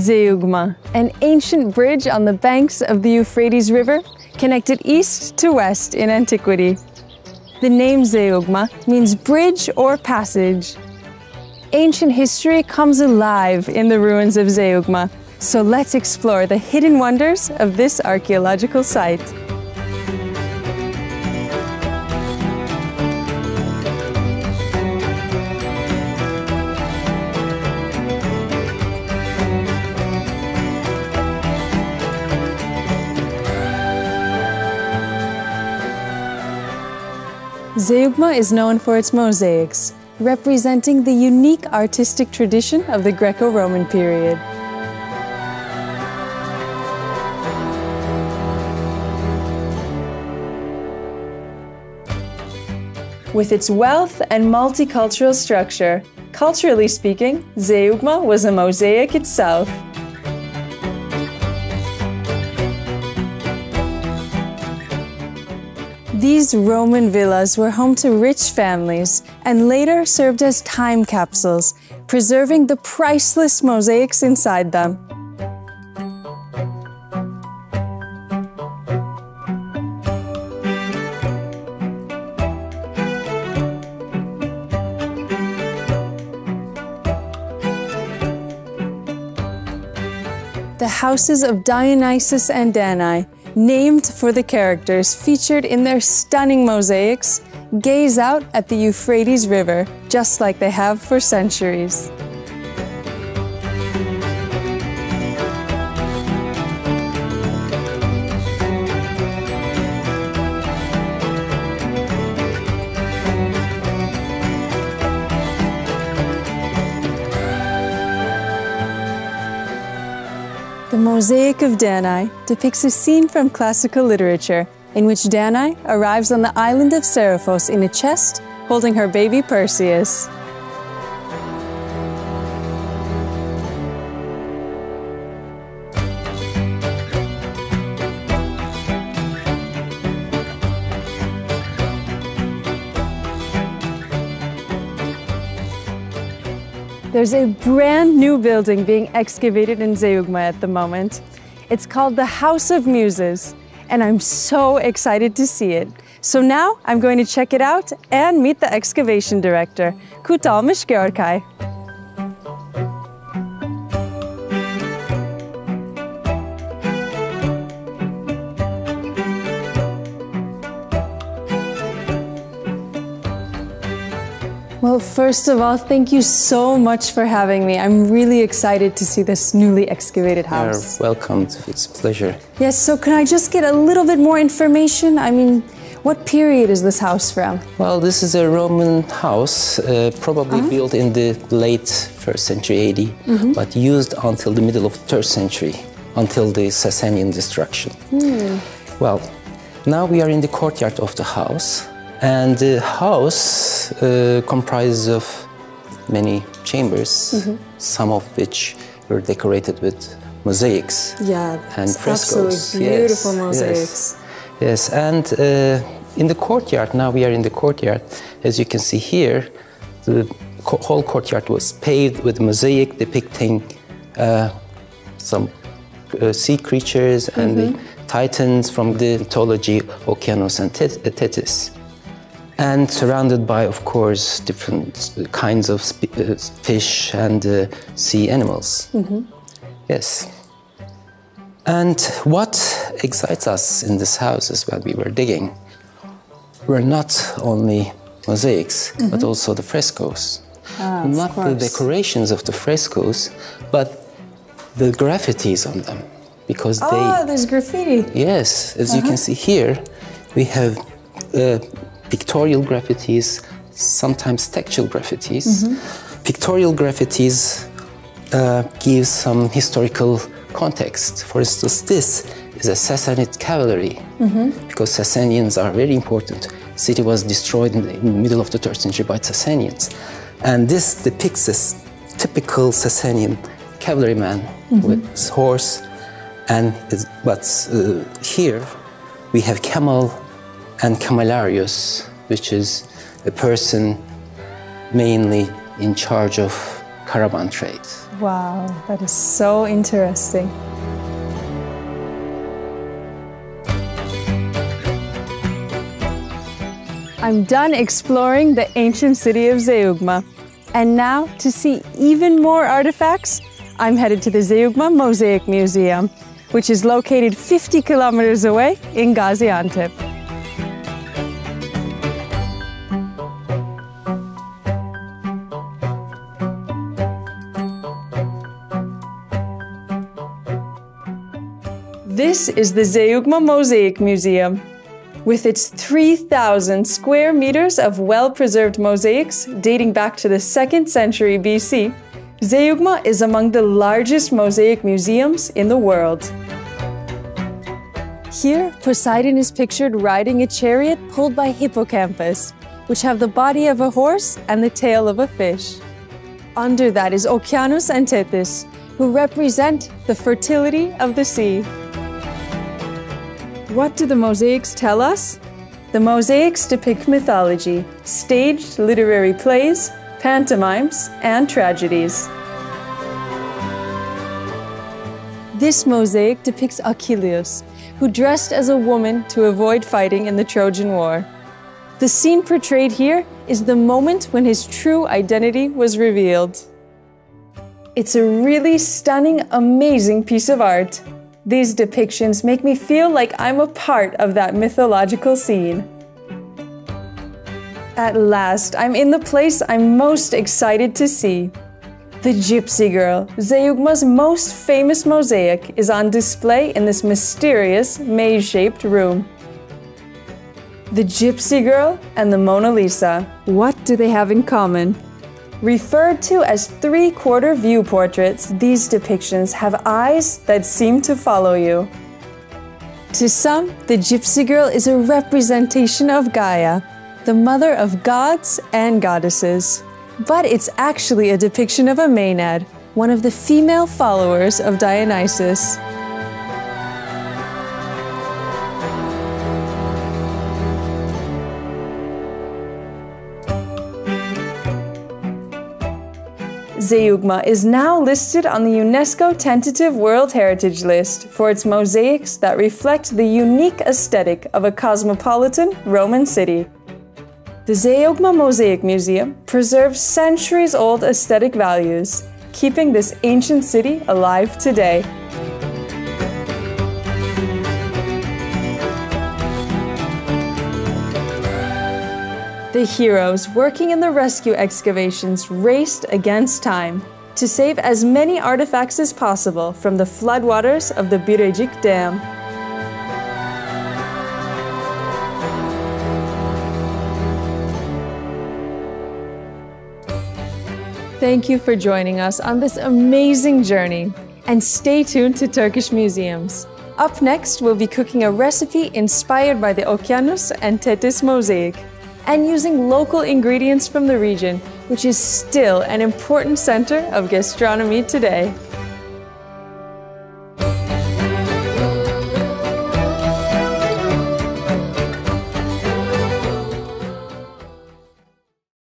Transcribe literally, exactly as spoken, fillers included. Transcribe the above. Zeugma, an ancient bridge on the banks of the Euphrates River, connected east to west in antiquity. The name Zeugma means bridge or passage. Ancient history comes alive in the ruins of Zeugma, so let's explore the hidden wonders of this archaeological site. Zeugma is known for its mosaics, representing the unique artistic tradition of the Greco-Roman period. With its wealth and multicultural structure, culturally speaking, Zeugma was a mosaic itself. These Roman villas were home to rich families and later served as time capsules, preserving the priceless mosaics inside them. The houses of Dionysus and Danae, named for the characters featured in their stunning mosaics, gaze out at the Euphrates River, just like they have for centuries. The Mosaic of Danae depicts a scene from classical literature in which Danae arrives on the island of Seriphos in a chest holding her baby Perseus. There's a brand new building being excavated in Zeugma at the moment. It's called the House of Muses, and I'm so excited to see it. So now I'm going to check it out and meet the excavation director, Kutalmiş Gerçay. Well, first of all, thank you so much for having me. I'm really excited to see this newly excavated house. You're welcome. It's a pleasure. Yes, so can I just get a little bit more information? I mean, what period is this house from? Well, this is a Roman house, uh, probably uh-huh. built in the late first century A D, mm-hmm. but used until the middle of third century, until the Sasanian destruction. Mm. Well, now we are in the courtyard of the house. And the house uh, comprises of many chambers, mm-hmm. some of which were decorated with mosaics yeah, and frescoes. Absolutely beautiful yes, mosaics. Yes, yes. And uh, in the courtyard, now we are in the courtyard, as you can see here, the co whole courtyard was paved with mosaic depicting uh, some uh, sea creatures mm-hmm. and the titans from the mythology Okeanos and Tethys. And surrounded by, of course, different kinds of uh, fish and uh, sea animals. Mm-hmm. Yes. And what excites us in this house is when we were digging, were not only mosaics, mm-hmm. but also the frescoes. Ah, not the decorations of the frescoes, but the graffitis on them, because oh, they... Oh, there's graffiti. Yes, as uh-huh. you can see here, we have... Uh, pictorial graffitis, sometimes textual graffitis. Mm-hmm. Pictorial graffitis uh, gives some historical context. For instance, this is a Sassanid cavalry, mm-hmm. because Sassanians are very important. The city was destroyed in the middle of the third century by Sassanians. And this depicts this typical Sassanian cavalryman mm-hmm. with his horse. And his, but uh, here we have camel and Camalarius, which is a person mainly in charge of caravan trade. Wow, that is so interesting. I'm done exploring the ancient city of Zeugma. And now, to see even more artifacts, I'm headed to the Zeugma Mosaic Museum, which is located fifty kilometers away in Gaziantep. This is the Zeugma Mosaic Museum. With its three thousand square meters of well-preserved mosaics dating back to the second century B C, Zeugma is among the largest mosaic museums in the world. Here, Poseidon is pictured riding a chariot pulled by hippocampus, which have the body of a horse and the tail of a fish. Under that is Okeanos and Tethys, who represent the fertility of the sea. What do the mosaics tell us? The mosaics depict mythology, staged literary plays, pantomimes, and tragedies. This mosaic depicts Achilles, who dressed as a woman to avoid fighting in the Trojan War. The scene portrayed here is the moment when his true identity was revealed. It's a really stunning, amazing piece of art. These depictions make me feel like I'm a part of that mythological scene. At last, I'm in the place I'm most excited to see. The Gypsy Girl, Zeugma's most famous mosaic, is on display in this mysterious maze-shaped room. The Gypsy Girl and the Mona Lisa, what do they have in common? Referred to as three-quarter view portraits, these depictions have eyes that seem to follow you. To some, the Gypsy Girl is a representation of Gaia, the mother of gods and goddesses. But it's actually a depiction of a Maenad, one of the female followers of Dionysus. Zeugma is now listed on the UNESCO Tentative World Heritage List for its mosaics that reflect the unique aesthetic of a cosmopolitan Roman city. The Zeugma Mosaic Museum preserves centuries-old aesthetic values, keeping this ancient city alive today. The heroes working in the rescue excavations raced against time to save as many artifacts as possible from the floodwaters of the Birecik Dam. Thank you for joining us on this amazing journey, and stay tuned to Turkish Museums. Up next, we'll be cooking a recipe inspired by the Okeanos and Tethys mosaic, and using local ingredients from the region, which is still an important center of gastronomy today.